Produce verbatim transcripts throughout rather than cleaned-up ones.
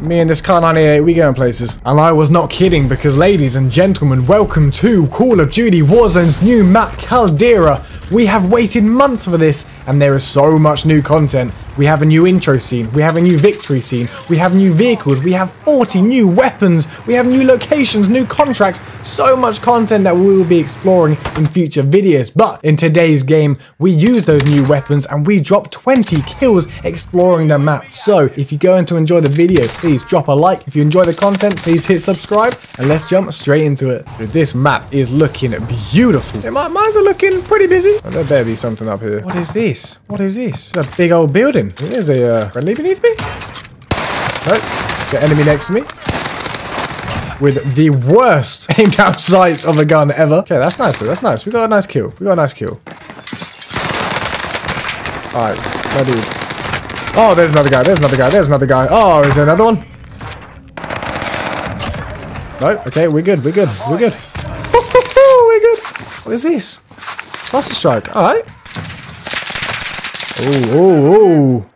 Me and this K ninety-eight, we going places. And I was not kidding, because ladies and gentlemen, welcome to Call of Duty Warzone's new map, Caldera. We have waited months for this, and there is so much new content. We have a new intro scene, we have a new victory scene, we have new vehicles, we have forty new weapons, we have new locations, new contracts, so much content that we will be exploring in future videos. But in today's game, we use those new weapons and we drop twenty kills exploring the map. So if you're going to enjoy the video, please drop a like. If you enjoy the content, please hit subscribe and let's jump straight into it. This map is looking beautiful. My mines are looking pretty busy. Oh, there better be something up here. What is this? What is this? It's a big old building. There's a uh, friendly beneath me. Oh, the enemy next to me with the worst aim down sights of a gun ever. Okay, that's nice though, that's nice. We got a nice kill. We got a nice kill. Alright, bloody. Oh, there's another guy, there's another guy, there's another guy. Oh, is there another one? No, okay, we're good, we're good, we're good. We're good. What is this? Cluster strike, alright. Oh, oh,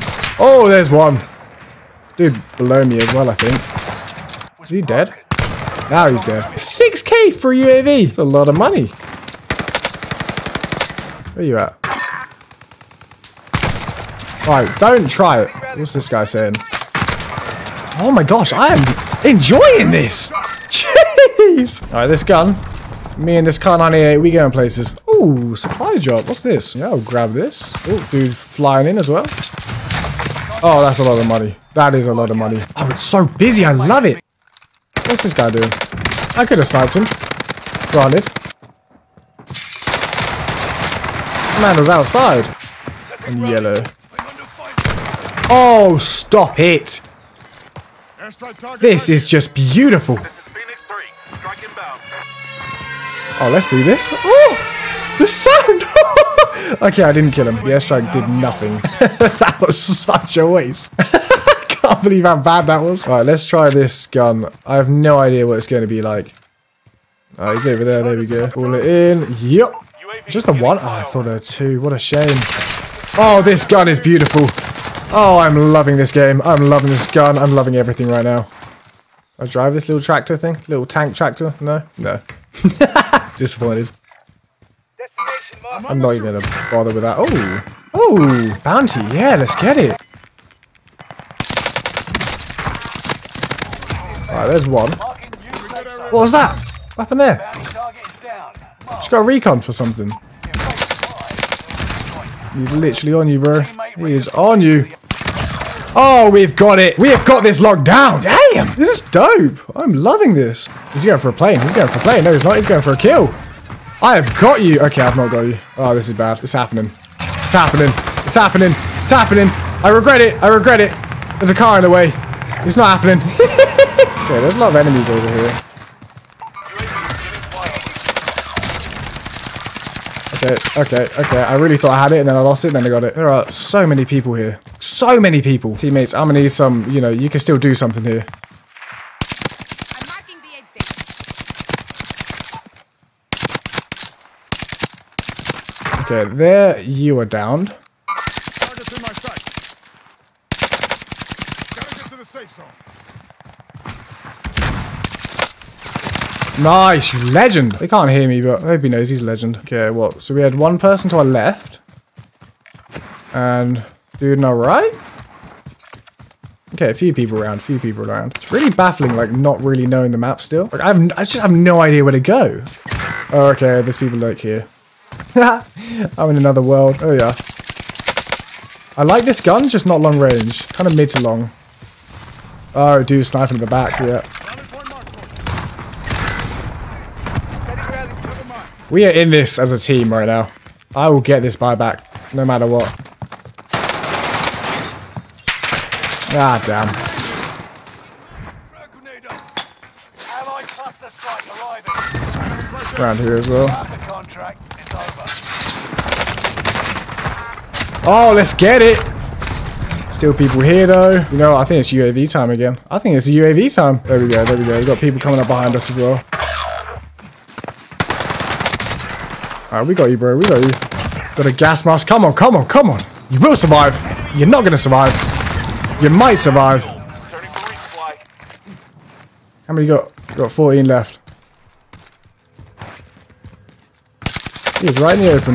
oh. Oh, there's one. Dude, below me as well, I think. Is he dead? Now he's dead. six K for a U A V. That's a lot of money. Where you at? Alright, don't try it. What's this guy saying? Oh my gosh, I am enjoying this. Jeez. Alright, this gun. Me and this K ninety-eight, we going places. Ooh, supply drop. What's this? Yeah, I'll grab this. Ooh, dude flying in as well. Oh, that's a lot of money. That is a lot of money. Oh, it's so busy. I love it. What's this guy doing? I could have sniped him. Granted. Man was outside. And yellow. Oh, stop it. This is just beautiful. Oh, let's see this. Oh, the sound. Okay, I didn't kill him. The airstrike did nothing. That was such a waste. I can't believe how bad that was. All right, let's try this gun. I have no idea what it's going to be like. Oh, he's over there. There we go. Pull it in. Yep. Just the one. Oh, I thought there were two. What a shame. Oh, this gun is beautiful. Oh, I'm loving this game. I'm loving this gun. I'm loving everything right now. I drive this little tractor thing. Little tank tractor. No, no. Disappointed. I'm not even gonna bother with that. Oh, oh, bounty. Yeah, let's get it. All right, there's one. What was that? What happened there? Just got a recon for something. He's literally on you, bro. He is on you. Oh, we've got it. We have got this locked down. Damn, this is dope. I'm loving this. He's going for a plane. He's going for a plane. No, he's not. He's going for a kill. I have got you. Okay, I've not got you. Oh, this is bad. It's happening. It's happening. It's happening. It's happening. I regret it. I regret it. There's a car in the way. It's not happening. Okay, there's a lot of enemies over here. Okay, okay, okay. I really thought I had it, and then I lost it, and then I got it. There are so many people here. So many people. Teammates, I'm gonna need some, you know, you can still do something here. I'm marking the exit. Okay, there you are downed. Target's in my sight. Gotta get to the safe zone. Nice, you legend. They can't hear me, but I hope he knows he's legend. Okay, what? So we had one person to our left. And dude, no right? Okay, a few people around, a few people around. It's really baffling, like, not really knowing the map still. Like, I, have, I just have no idea where to go. Oh, okay, there's people like here. I'm in another world. Oh, yeah. I like this gun, just not long range. Kind of mid to long. Oh, dude, sniping at the back, yeah. We are in this as a team right now. I will get this buyback, no matter what. Ah, damn. Around here as well. Oh, let's get it. Still people here, though. You know, I think it's U A V time again. I think it's U A V time. There we go, there we go. We've got people coming up behind us as well. All right, we got you, bro. We got you. Got a gas mask. Come on, come on, come on. You will survive. You're not going to survive. You might survive. How many you got? You got fourteen left. He's right in the open.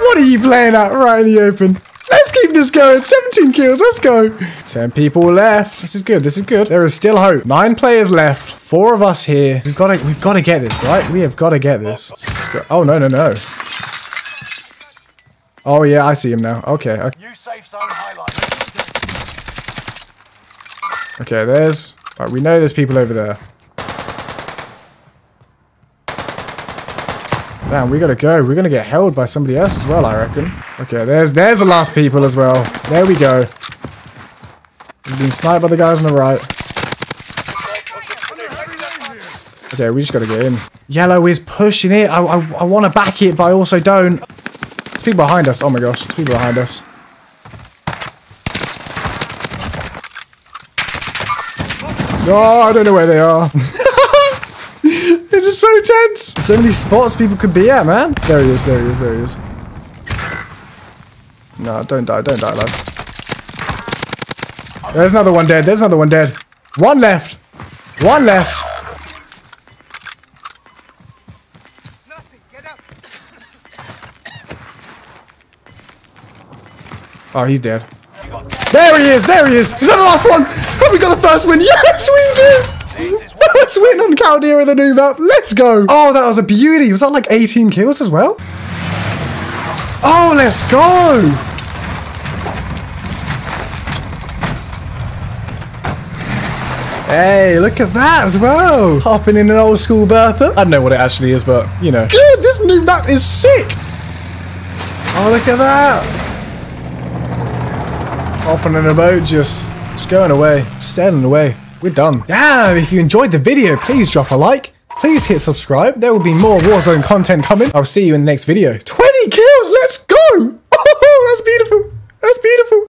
What are you playing at? Right in the open. Let's keep this going. seventeen kills. Let's go. ten people left. This is good. This is good. There is still hope. nine players left. four of us here. We've got to. We've got to get this, right? We have got to get this. Oh no no no. Oh yeah, I see him now. Okay. Okay. Okay. There's. Right, we know there's people over there. Damn, we gotta go. We're gonna get held by somebody else as well, I reckon. Okay, there's there's the last people as well. There we go. We've been sniped by the guys on the right. Okay, we just gotta get in. Yellow is pushing it. I, I, I wanna back it, but I also don't. There's people behind us. Oh my gosh, there's people behind us. Oh, I don't know where they are. This is so tense. So many spots people could be at, man. There he is, there he is, there he is. No, don't die, don't die, lads. There's another one dead, there's another one dead. One left. One left. Oh, he's dead. There he is, there he is. Is that the last one? Have we got the first win? Yes, we did. Let's win on Caldera, the new map. Let's go. Oh, that was a beauty. Was that like eighteen kills as well? Oh, let's go. Hey, look at that as well. Hopping in an old school Bertha. I don't know what it actually is, but you know. Good, this new map is sick. Oh, look at that. Hopping in a boat, just, just going away. Just sailing away. We're done. Damn, if you enjoyed the video, please drop a like. Please hit subscribe. There will be more Warzone content coming. I'll see you in the next video. twenty kills, let's go. Oh, that's beautiful. That's beautiful.